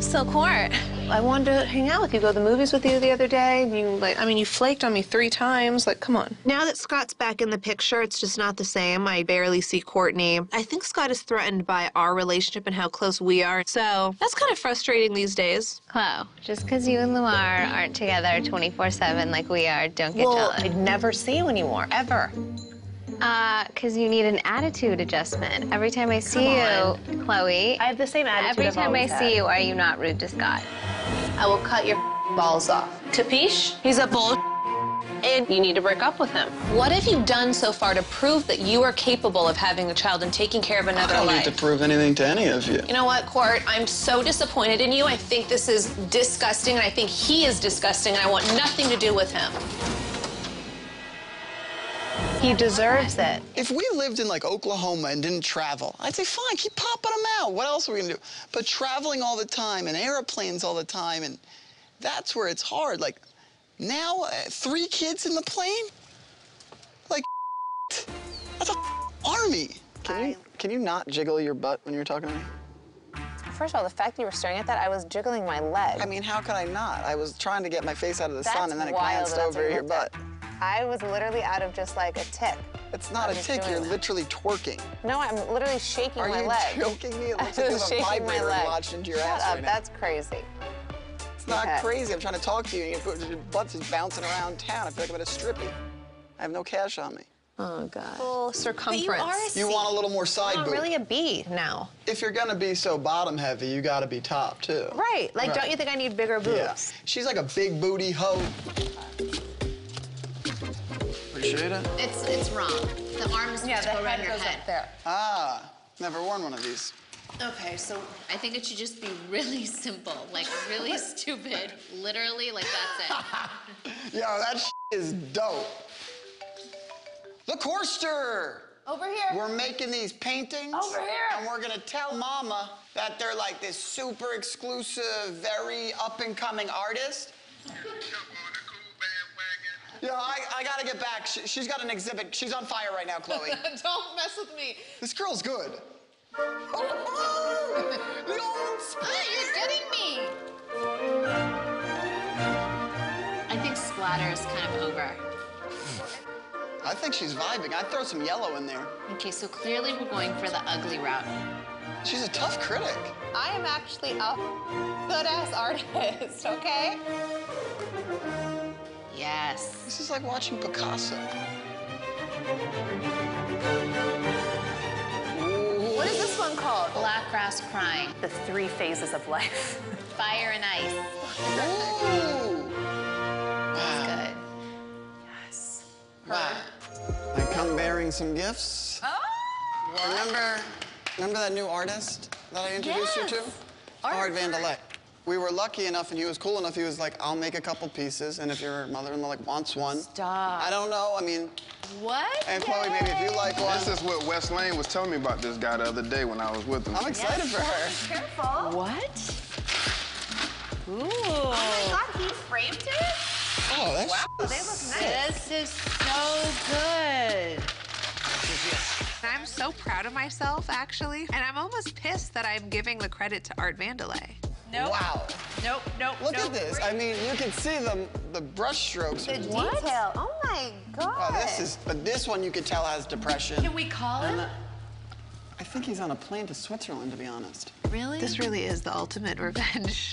So, Court, I wanted to hang out with you, go to the movies with you the other day. You flaked on me 3 times. Like, come on. Now that Scott's back in the picture, it's just not the same. I barely see Kourtney. I think Scott is threatened by our relationship and how close we are. So that's kind of frustrating these days. Khloé, just because you and Lamar aren't together 24/7 like we are, don't get jealous. I'd never see you anymore, ever. Because you need an attitude adjustment. Every time I see you, Khloé. I have the same attitude. Every time I see you, are you not rude to Scott? I will cut your balls off. Tapish, he's a bull, and you need to break up with him. What have you done so far to prove that you are capable of having a child and taking care of another life? I don't need to prove anything to any of you. You know what, Court? I'm so disappointed in you. I think this is disgusting, and I think he is disgusting, and I want nothing to do with him. He deserves it. If we lived in, like, Oklahoma and didn't travel, I'd say, fine, keep popping them out. What else are we going to do? But traveling all the time and airplanes all the time, and that's where it's hard. Like, now, 3 kids in the plane? Like, that's an army. Can you not jiggle your butt when you're talking to me? First of all, the fact that you were staring at that, I was jiggling my leg. I mean, how could I not? I was trying to get my face out of the sun, and then it glanced over your butt. I was literally out of just like a tick. It's not a tick, you're literally twerking. No, I'm literally shaking my leg. Are you joking me? It looks like you have a vibrator lodged into your ass right now. Shut up, that's crazy. It's not crazy, I'm trying to talk to you and your butt's just bouncing around town. I feel like I'm at a strippy. I have no cash on me. Oh, God. Full circumference. But you are a C. You want a little more side boob. I'm really a B now. If you're going to be so bottom heavy, you got to be top, too. Right, like don't you think I need bigger boobs? Yeah. She's like a big booty hoe. Appreciate it. It's wrong. The arms need to go around your head. Up there. Ah, never worn one of these. Okay, so I think it should just be really simple, like really stupid. Literally, like that's it. Yo, that is dope. The Courster. Over here. We're making these paintings. Over here. And we're gonna tell Mama that they're like this super exclusive, very up and coming artist. Yo, I gotta get back. She's got an exhibit. She's on fire right now, Khloé. Don't mess with me. This girl's good. Oh, the old splatter. You're getting me. I think splatter is kind of over. I think she's vibing. I'd throw some yellow in there. Okay, so clearly we're going for the ugly route. She's a tough critic. I am actually a good-ass artist, okay? Yes. This is like watching Picasso. Ooh. What is this one called? Black Grass Crying. The 3 phases of life. Fire and ice. Ooh. That's good. Yes. Wow. I come bearing some gifts. Oh! Remember that new artist that I introduced you to? Art Vandelay. We were lucky enough, and he was cool enough, he was like, I'll make a couple pieces, and if your mother-in-law like wants one. Stop. I don't know, I mean. What? And Khloé, maybe if you like one. This is what Wes Lane was telling me about this guy the other day when I was with him. I'm excited for her. Careful. What? Ooh. Oh my God, he framed it? Oh, that's wow, they look nice. This is so good. I'm so proud of myself, actually, and I'm almost pissed that I'm giving the credit to Art Vandelay. Nope. Wow. Nope, nope, Look at this. I mean, you can see the brush strokes. The detail. Oh, my God. Oh, this one you could tell has depression. Can we call him? I think he's on a plane to Switzerland, to be honest. Really? This really is the ultimate revenge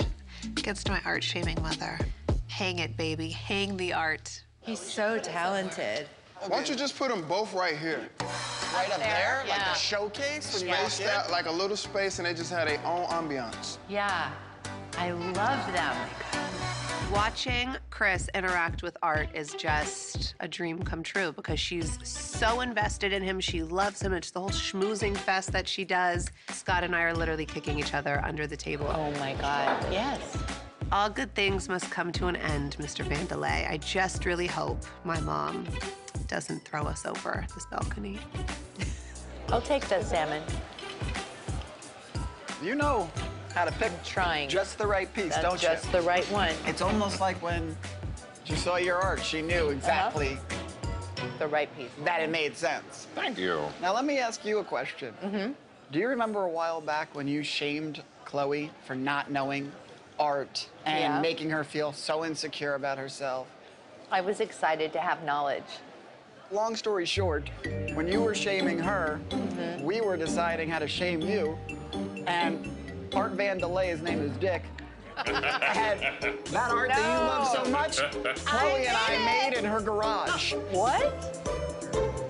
against my art-shaming mother. Hang it, baby. Hang the art. He's so talented. Okay. Why don't you just put them both right here? Right up there? Like the showcase? When you spaced out like a little space and they just had their own ambiance. Yeah. I love them. Watching Chris interact with Art is just a dream come true because she's so invested in him. She loves him. It's the whole schmoozing fest that she does. Scott and I are literally kicking each other under the table. Oh, my God. Yes. All good things must come to an end, Mr. Vandelay. I just really hope my mom doesn't throw us over this balcony. I'll take that salmon. You know how to pick just the right piece, don't you? Just the right one. It's almost like when she saw your art, she knew exactly the right piece. That it made sense. Thank you. Now let me ask you a question. Do you remember a while back when you shamed Khloé for not knowing Art and making her feel so insecure about herself. I was excited to have knowledge. Long story short, when you were shaming her, we were deciding how to shame you, and Art Vandelay, his name is Dick, had that art that you love so much, Khloé and I made in her garage. What?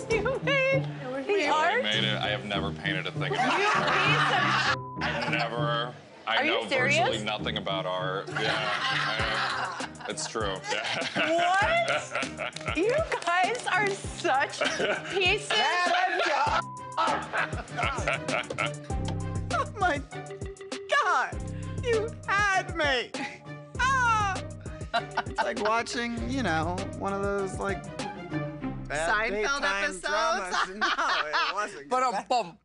You made the art? I made it. I have never painted a thing about art. I've never. I know virtually nothing about art. Yeah. It's true. What? You guys are such pieces of Oh my God! You had me. Ah! It's like watching, you know, one of those like Seinfeld episodes. No, it wasn't. But a bump.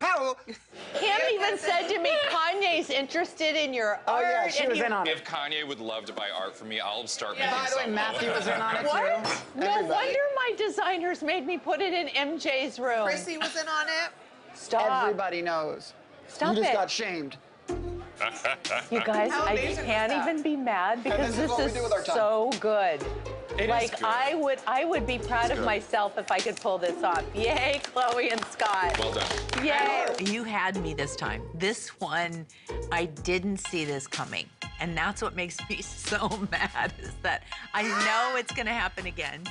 Kim even said to me, Kanye's interested in your art. Oh, yeah, she was in on it. If Kanye would love to buy art from me, I'll start making something. By the way, Matthew was in on it, too. What? No wonder my designers made me put it in MJ's room. Chrissy was in on it. Stop. Everybody knows. Stop it. You just got shamed. You guys, I can't even be mad because this is so good. Like, I would be proud of myself if I could pull this off. Yay, Khloé and Scott. Well done. Yay. You had me this time. This one, I didn't see this coming. And that's what makes me so mad, is that I know it's going to happen again.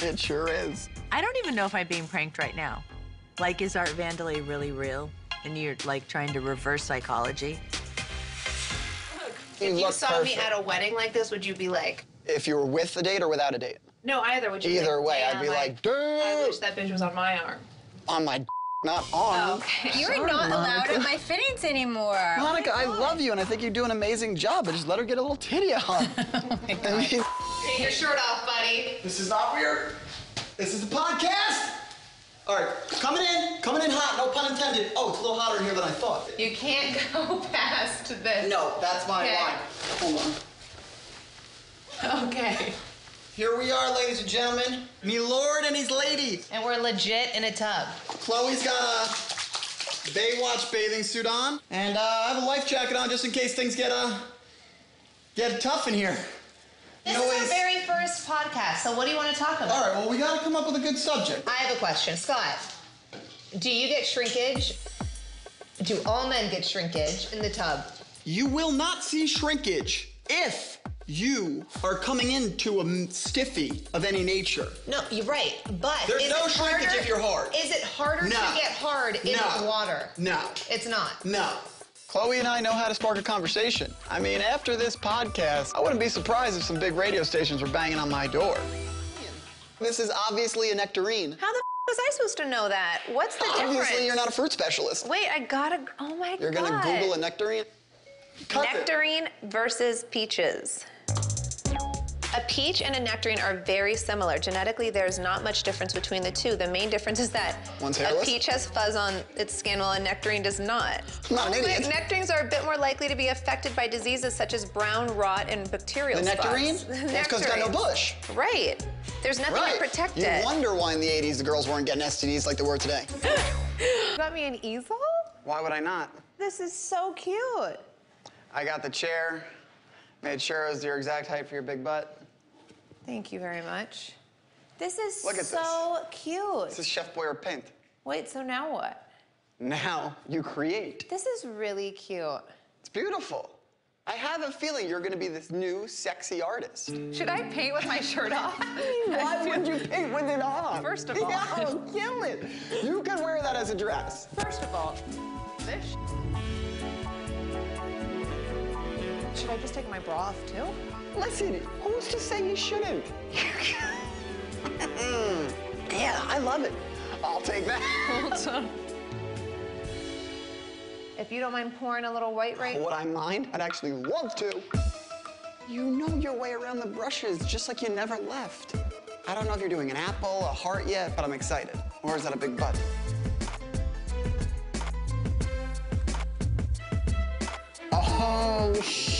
It sure is. I don't even know if I'm being pranked right now. Like, is Art Vandelay really real? And you're, like, trying to reverse psychology? If you saw me at a wedding like this, would you be like... If you were with a date or without a date? No, either. Would you either way, I'd be like, dude! I wish that bitch was on my arm. On my d not on. Oh, okay. You're not allowed in my fittings anymore. Monica, I love you, and I think you do an amazing job, but just let her get a little titty on. Oh my God. Take your shirt off, buddy. This is not weird. This is the podcast. All right, coming in hot, no pun intended. Oh, it's a little hotter here than I thought. You can't go past this. No, that's my line. Hold on. Okay. Here we are, ladies and gentlemen. Me lord and his lady. And we're legit in a tub. Khloé's got a Baywatch bathing suit on. And I have a life jacket on just in case things get tough in here. This is our very first podcast, so what do you want to talk about? All right, well, we got to come up with a good subject. I have a question. Scott, do you get shrinkage? Do all men get shrinkage in the tub? You will not see shrinkage if... you are coming into a stiffy of any nature. No, you're right, but there's no shrinkage if you're hard. Is it harder to get hard in water? No. It's not? No. Khloé and I know how to spark a conversation. I mean, after this podcast, I wouldn't be surprised if some big radio stations were banging on my door. This is obviously a nectarine. How the was I supposed to know that? What's the difference? Obviously, you're not a fruit specialist. Wait, I gotta, oh my God. You're gonna Google a nectarine? Nectarine versus peaches. A peach and a nectarine are very similar. Genetically, there's not much difference between the two. The main difference is that a peach has fuzz on its skin while a nectarine does not. I'm not an idiot. But nectarines are a bit more likely to be affected by diseases such as brown rot and bacterial spots. The nectarine? That's because it's got no bush. Right. There's nothing to protect it. You wonder why in the 80s the girls weren't getting STDs like they were today. You got me an easel? Why would I not? This is so cute. I got the chair. Made sure it was your exact height for your big butt. Thank you very much. This is so cute. This is Chef Boyardee paint. Wait, so now what? Now you create. This is really cute. It's beautiful. I have a feeling you're gonna be this new sexy artist. Should I paint with my shirt off? Why would you paint with it on? First of all. No, kill it. You can wear that as a dress. First of all, this. Should I just take my bra off, too? Listen, who's to say you shouldn't? Yeah, I love it. I'll take that. Awesome. If you don't mind pouring a little white right now. Would I mind? I'd actually love to. You know your way around the brushes, just like you never left. I don't know if you're doing an apple, a heart yet, but I'm excited. Or is that a big butt? Oh, shit.